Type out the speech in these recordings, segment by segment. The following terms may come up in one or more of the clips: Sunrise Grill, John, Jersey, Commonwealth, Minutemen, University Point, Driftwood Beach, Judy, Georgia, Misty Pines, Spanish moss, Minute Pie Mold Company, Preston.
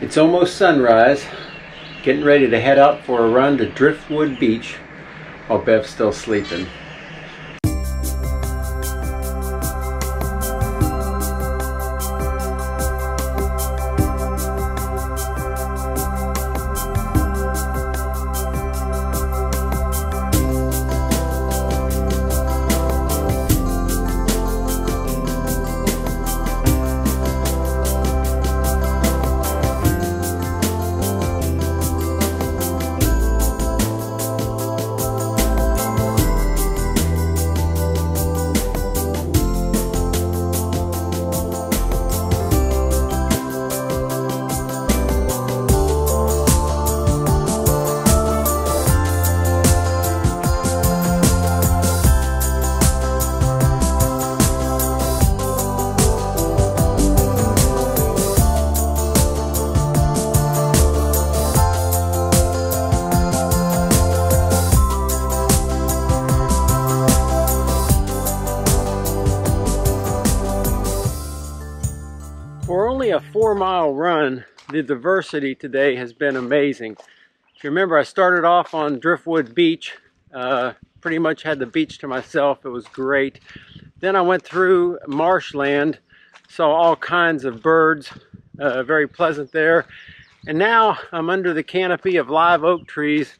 It's almost sunrise, getting ready to head out for a run to Driftwood Beach while Bev's still sleeping. For only a 4-mile run, the diversity today has been amazing. If you remember, I started off on Driftwood Beach, pretty much had the beach to myself. It was great. Then I went through marshland, saw all kinds of birds, very pleasant there. And now I'm under the canopy of live oak trees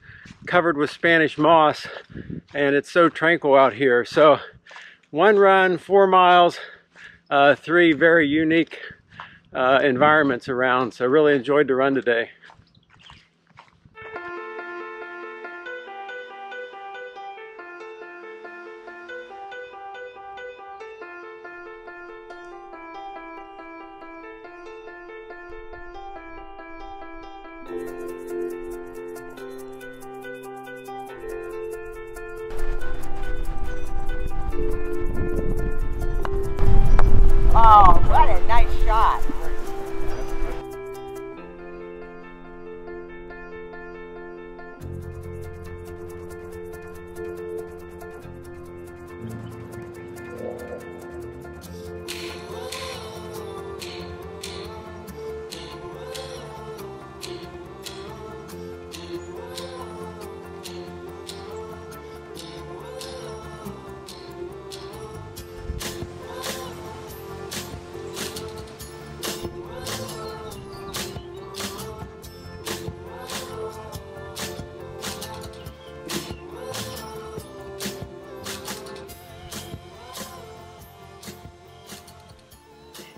covered with Spanish moss, and it's so tranquil out here. So one run, 4 miles, three very unique environments around, so I really enjoyed the run today. Oh, what a nice shot.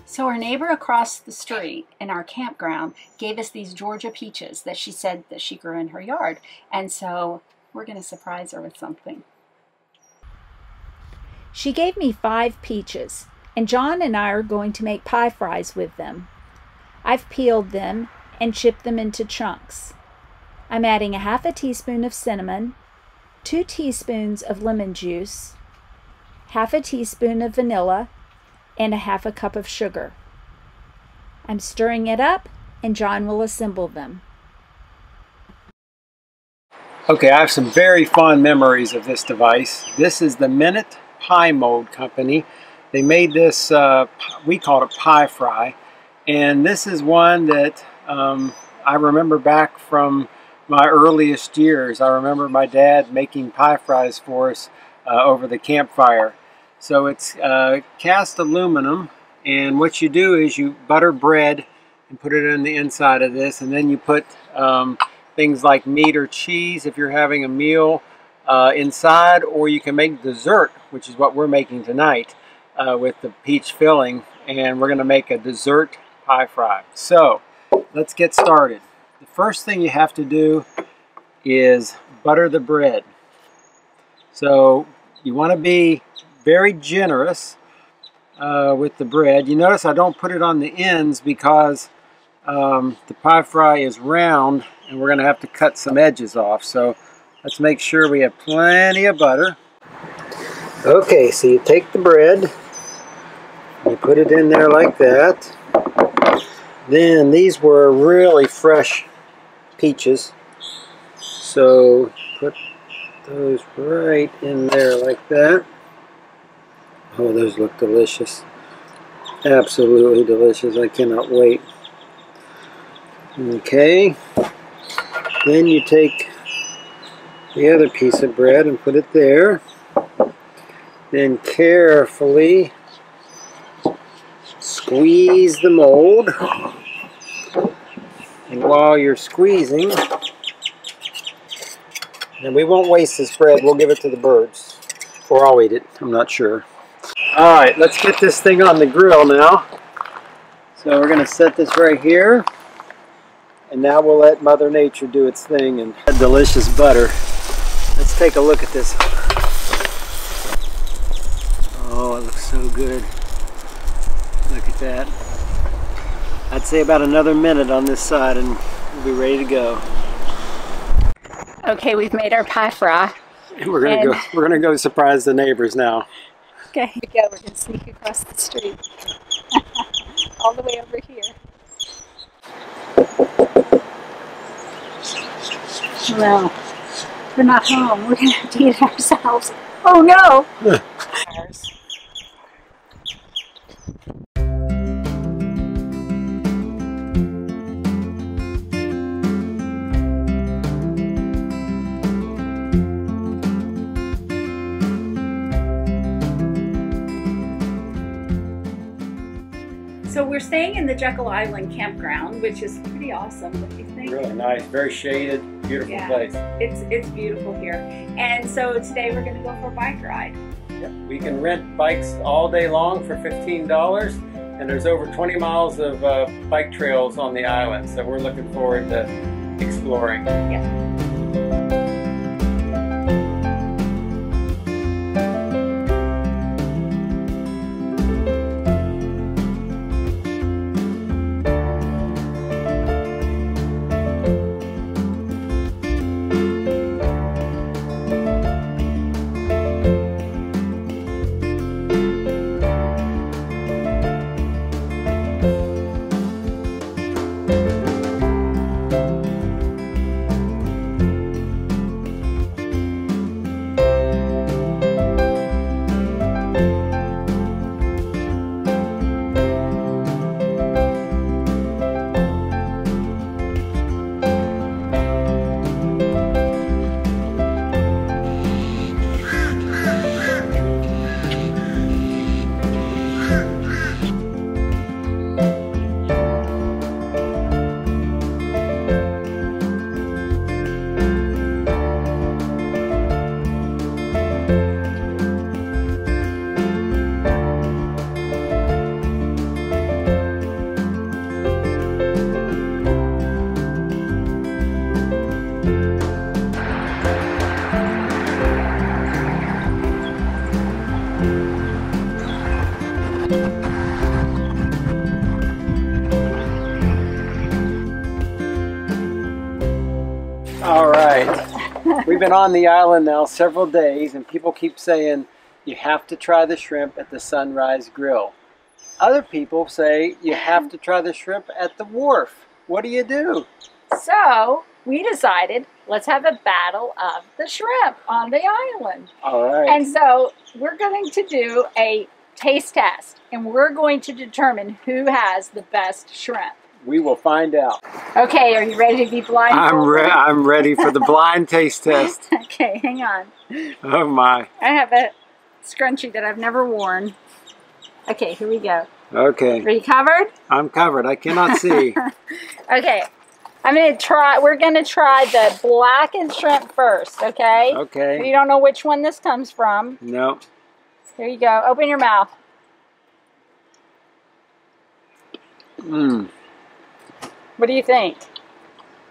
So our neighbor across the street in our campground gave us these Georgia peaches that she said that she grew in her yard. And so we're going to surprise her with something. She gave me 5 peaches, and John and I are going to make pie fries with them. I've peeled them and chipped them into chunks. I'm adding a half a teaspoon of cinnamon, 2 teaspoons of lemon juice, half a teaspoon of vanilla, and a half a cup of sugar. I'm stirring it up, and John will assemble them. Okay, I have some very fond memories of this device. This is the Minute Pie Mold Company. They made this, we called it pie fry, and this is one that I remember back from my earliest years. I remember my dad making pie fries for us over the campfire. So it's cast aluminum, and what you do is you butter bread and put it on the inside of this, and then you put things like meat or cheese if you're having a meal inside, or you can make dessert, which is what we're making tonight with the peach filling, and we're going to make a dessert pie fry. So let's get started. The first thing you have to do is butter the bread. So you want to be very generous with the bread. You notice I don't put it on the ends because the pie fry is round and we're going to have to cut some edges off. So let's make sure we have plenty of butter. Okay, so you take the bread We put it in there like that. Then these were really fresh peaches, so put those right in there like that. Oh, those look delicious. Absolutely delicious. I cannot wait. Okay. Then you take the other piece of bread and put it there. Then carefully squeeze the mold. And while you're squeezing, and we won't waste this bread, we'll give it to the birds. Or I'll eat it, I'm not sure. Alright, let's get this thing on the grill now. So we're going to set this right here. And now we'll let Mother Nature do its thing and add delicious butter. Let's take a look at this. Oh, it looks so good. Look at that. I'd say about another minute on this side and we'll be ready to go. Okay, we've made our pie fry. We're gonna go surprise the neighbors now. Okay, here we go. We're gonna sneak across the street. All the way over here. Well, we're not home. We're going to have to eat it ourselves. Oh no! So we're staying in the Jekyll Island campground, which is pretty awesome, don't you think? Really nice, very shaded, beautiful place. It's beautiful here. And so today we're going to go for a bike ride. Yep. We can rent bikes all day long for $15, and there's over 20 miles of bike trails on the island, so we're looking forward to exploring. Yeah. We've been on the island now several days, and people keep saying you have to try the shrimp at the Sunrise Grill. Other people say you have to try the shrimp at the wharf. What do you do? So we decided let's have a battle of the shrimp on the island. All right. And so we're going to do a taste test, and we're going to determine who has the best shrimp. We will find out. Okay, are you ready to be blind? I'm ready for the blind taste test. Okay, hang on. Oh my. I have a scrunchie that I've never worn. Okay, here we go. Okay. Are you covered? I'm covered. I cannot see. Okay. We're gonna try the blackened shrimp first, okay? Okay. We don't know which one this comes from. No. Here you go. Open your mouth. Mmm. What do you think?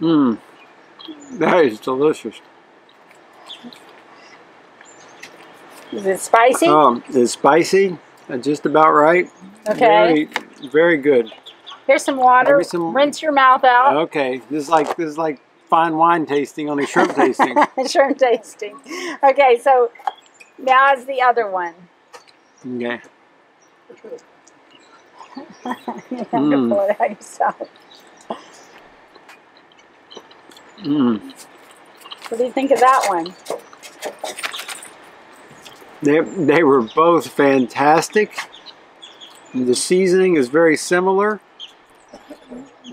Mmm, that is delicious. Is it spicy? It's spicy, just about right. Okay. Very, very good. Here's some water. Rinse your mouth out. Okay, this is like fine wine tasting, only shrimp tasting. Shrimp tasting. Okay, so now is the other one. Okay. You have to pull it out yourself. What do you think of that one? They were both fantastic. The seasoning is very similar,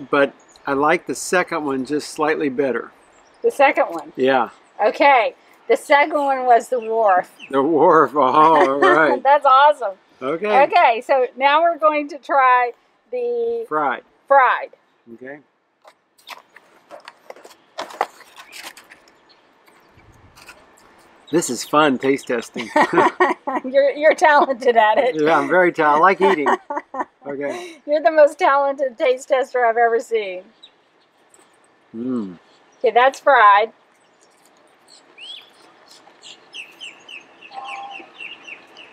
but I like the second one just slightly better. The second one? Yeah. Okay. The second one was the wharf. The wharf. Oh, all right. That's awesome. Okay. Okay, so now we're going to try the... Fried. Fried. Okay. This is fun taste testing. You're talented at it. Yeah, I'm very talented. I like eating. Okay. You're the most talented taste tester I've ever seen. Mmm. Okay, that's fried.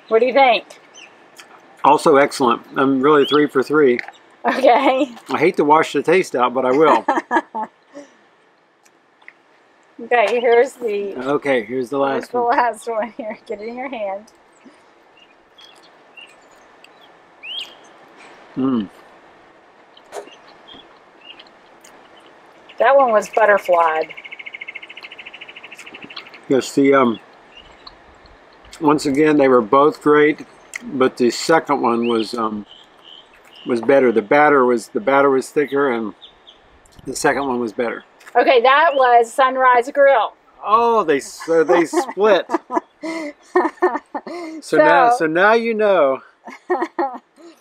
What do you think? Also excellent. I'm really 3 for 3. Okay. I hate to wash the taste out, but I will. Okay, here's the... Okay, here's the last one. Here's the last one here. Get it in your hand. Mmm. That one was butterflied. Yes, the... Once again, they were both great, but the second one was better. The batter was thicker, and the second one was better. Okay, that was Sunrise Grill. Oh, so they split. so now you know.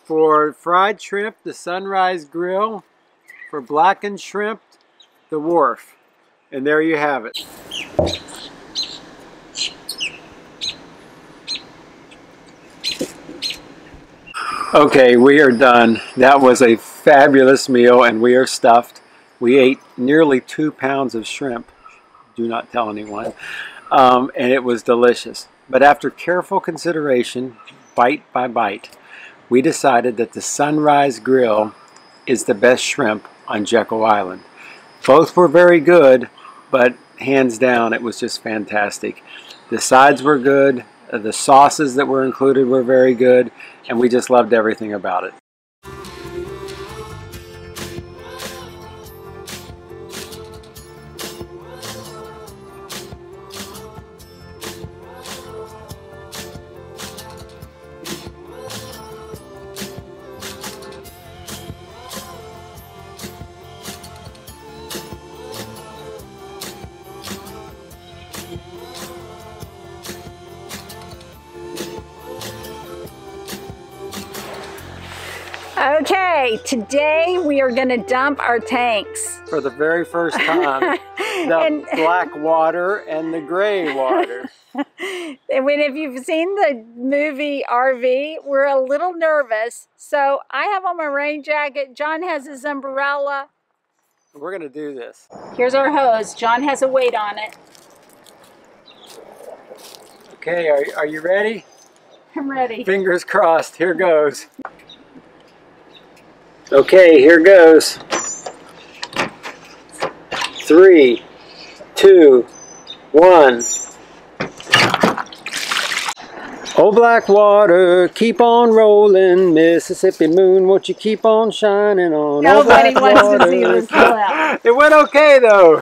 For fried shrimp, the Sunrise Grill. For blackened shrimp, the Wharf. And there you have it. Okay, we are done. That was a fabulous meal, and we are stuffed. We ate nearly 2 pounds of shrimp. Do not tell anyone. And it was delicious. But after careful consideration, bite by bite, we decided that the Sunrise Grill is the best shrimp on Jekyll Island. Both were very good, but hands down, it was just fantastic. The sides were good. The sauces that were included were very good, and we just loved everything about it. Okay, today we are going to dump our tanks. For the very first time, the black water and the gray water. If you've seen the movie RV, we're a little nervous. So I have on my rain jacket, John has his umbrella. We're going to do this. Here's our hose. John has a weight on it. Okay, are you ready? I'm ready. Fingers crossed, here goes. Okay, here goes. 3, 2, 1. Oh, black water, keep on rolling. Mississippi moon, won't you keep on shining on? Nobody wants to see this pull out. It went okay, though.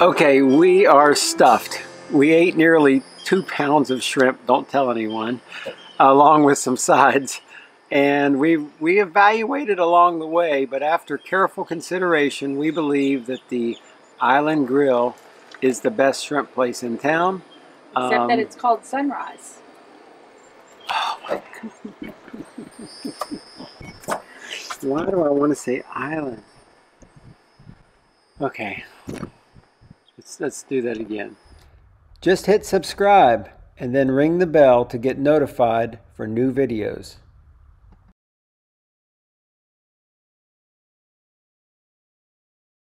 Okay, we are stuffed. We ate nearly 2 pounds of shrimp, don't tell anyone. along with some sides. And we evaluated along the way, but after careful consideration, we believe that the Island Grill is the best shrimp place in town. Except that it's called Sunrise. Oh my God. Why do I want to say Island? Okay, let's do that again. Just hit subscribe and then ring the bell to get notified for new videos.